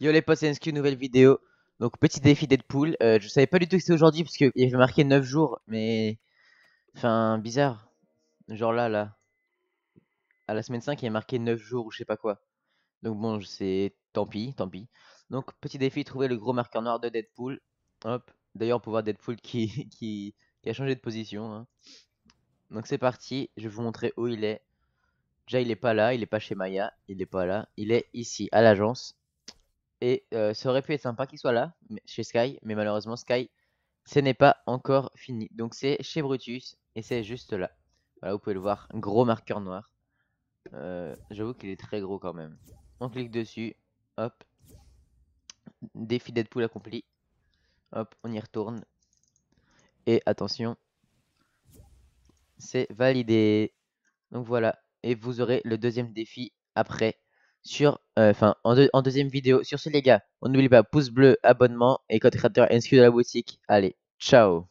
Yo les potes, NSQ, nouvelle vidéo. Donc petit défi Deadpool. Je savais pas du tout que c'était aujourd'hui parce qu'il y avait marqué 9 jours, mais enfin bizarre. Genre là, à la semaine 5 il y a marqué 9 jours ou je sais pas quoi. Donc bon, c'est tant pis. Donc petit défi, trouver le gros marqueur noir de Deadpool. Hop. D'ailleurs on peut voir Deadpool qui a changé de position. Hein. Donc c'est parti. Je vais vous montrer où il est. Déjà il est pas là, il est pas chez Maya, il est pas là. Il est ici à l'agence. Et ça aurait pu être sympa qu'il soit là, chez Sky, mais malheureusement Sky, ce n'est pas encore fini. Donc c'est chez Brutus, et c'est juste là. Voilà, vous pouvez le voir, gros marqueur noir. J'avoue qu'il est très gros quand même. On clique dessus, hop. Défi Deadpool accompli. Hop, on y retourne. Et attention, c'est validé. Donc voilà, et vous aurez le deuxième défi après. En deuxième vidéo. Sur ce les gars, on n'oublie pas pouce bleu, abonnement et code créateur NSQ de la boutique. Allez, ciao.